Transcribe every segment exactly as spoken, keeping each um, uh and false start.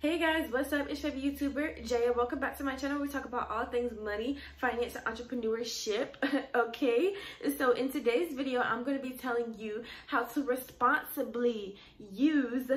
Hey guys, what's up? It's your YouTuber Jaya. Welcome back to my channel. We talk about all things money, finance, and entrepreneurship. Okay, so in today's video I'm going to be telling you how to responsibly use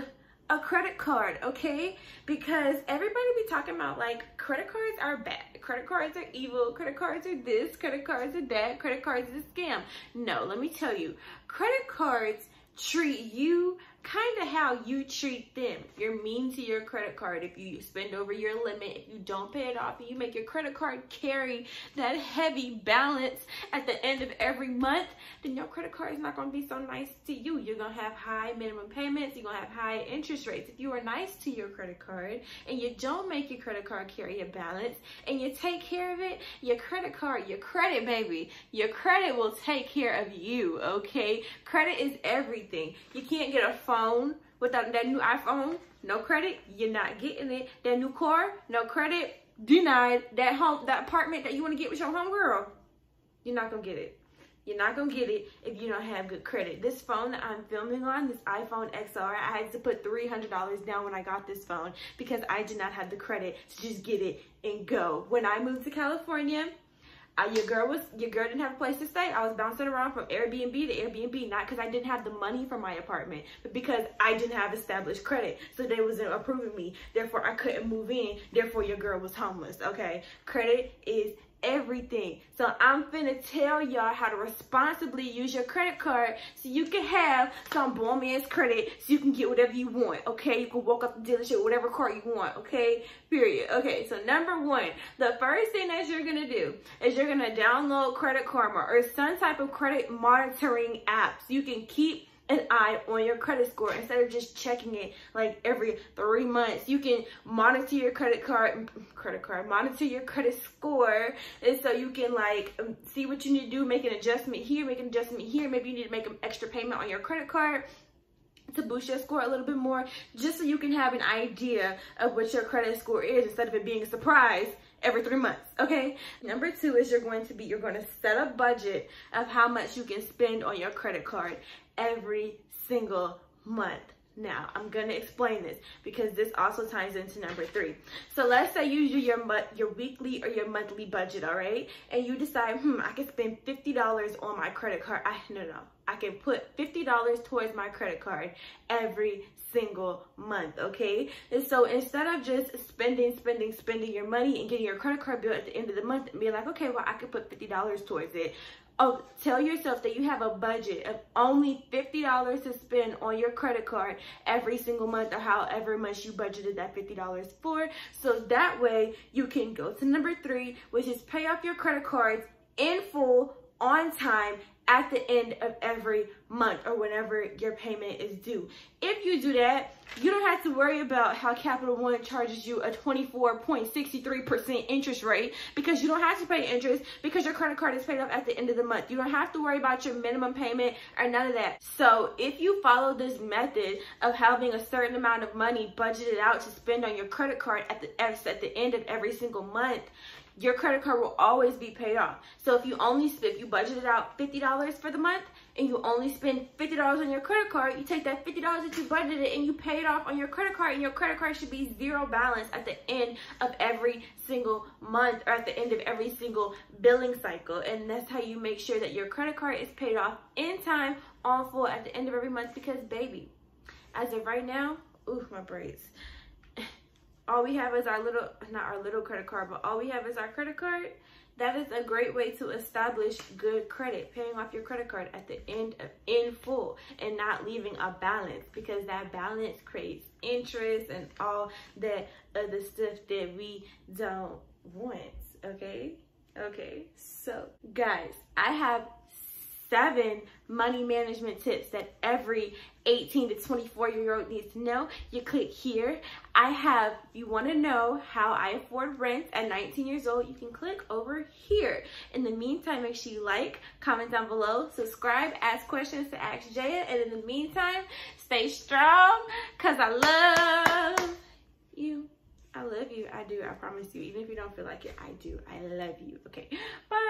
a credit card, okay? Because everybody be talking about like credit cards are bad, credit cards are evil, credit cards are this, credit cards are that, credit cards is a scam. No, let me tell you, credit cards treat you kind of how you treat them. If you're mean to your credit card, if you spend over your limit, if you don't pay it off, and you make your credit card carry that heavy balance at the end of every month, then your credit card is not going to be so nice to you. You're going to have high minimum payments, you're going to have high interest rates. If you are nice to your credit card and you don't make your credit card carry a balance and you take care of it, your credit card, your credit baby, your credit will take care of you, okay? Credit is everything. You can't get a phone without that new iPhone, no credit, you're not getting it. That new car, no credit, denied. That home, that apartment that you want to get with your homegirl, you're not gonna get it. You're not gonna get it if you don't have good credit. This phone that I'm filming on, this iPhone X R, I had to put three hundred dollars down when I got this phone because I did not have the credit to just get it and go. When I moved to California, Uh, your girl was your girl didn't have a place to stay. I was bouncing around from Airbnb to Airbnb, not because I didn't have the money for my apartment, but because I didn't have established credit, so they wasn't approving me, therefore I couldn't move in, therefore your girl was homeless. Okay, credit is everything. So I'm finna tell y'all how to responsibly use your credit card so you can have some bomb ass credit so you can get whatever you want, okay? You can walk up the dealership, whatever car you want, okay? Period. Okay, so number one, the first thing that you're gonna do is you're gonna download Credit Karma or some type of credit monitoring apps. You can keep an eye on your credit score instead of just checking it like every three months. You can monitor your credit card, credit card, monitor your credit score, and so you can like see what you need to do, make an adjustment here, make an adjustment here. Maybe you need to make an extra payment on your credit card to boost your score a little bit more, just so you can have an idea of what your credit score is instead of it being a surprise every three months, okay? Number two is you're going to be, you're going to set a budget of how much you can spend on your credit card every single month. Now, I'm going to explain this because this also ties into number three. So let's say you do your your weekly or your monthly budget, all right? And you decide, hmm, I can spend fifty dollars on my credit card. I, no, no, I can put fifty dollars towards my credit card every single month, okay? And so instead of just spending, spending, spending your money and getting your credit card bill at the end of the month and be like, okay, well, I could put fifty dollars towards it. Oh, tell yourself that you have a budget of only fifty dollars to spend on your credit card every single month, or however much you budgeted that fifty dollars for. So that way you can go to number three, which is pay off your credit cards in full on time at the end of every month or whenever your payment is due. If you do that, you don't have to worry about how Capital One charges you a twenty-four point six three percent interest rate, because you don't have to pay interest because your credit card is paid off at the end of the month. You don't have to worry about your minimum payment or none of that. So if you follow this method of having a certain amount of money budgeted out to spend on your credit card at the, at the end of every single month, your credit card will always be paid off. So if you only if you budgeted out fifty dollars for the month and you only spend fifty dollars on your credit card, you take that fifty dollars that you budgeted and you pay it off on your credit card, and your credit card should be zero balance at the end of every single month or at the end of every single billing cycle. And that's how you make sure that your credit card is paid off in time, on full, at the end of every month, because baby, as of right now, ooh, my braids. All we have is our little, not our little credit card, but all we have is our credit card. That is a great way to establish good credit, paying off your credit card at the end of in full and not leaving a balance, because that balance creates interest and all that other stuff that we don't want, okay? Okay, so guys, I have seven money management tips that every eighteen to twenty-four year old needs to know. You click here. I have, you want to know how I afford rent at nineteen years old, you can click over here. In the meantime, make sure you like, comment down below, subscribe, ask questions to Ask Jaya, and in the meantime, stay strong, because I love you. I love you. I do. I promise you. Even if you don't feel like it, I do. I love you. Okay. Bye.